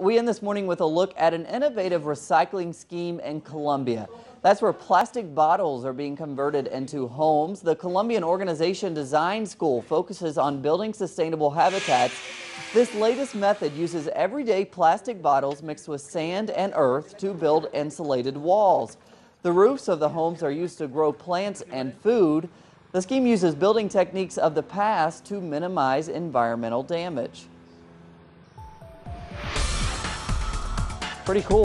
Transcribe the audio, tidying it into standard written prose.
We end this morning with a look at an innovative recycling scheme in Colombia. That's where plastic bottles are being converted into homes. The Colombian Organization Design School focuses on building sustainable habitats. This latest method uses everyday plastic bottles mixed with sand and earth to build insulated walls. The roofs of the homes are used to grow plants and food. The scheme uses building techniques of the past to minimize environmental damage. Pretty cool.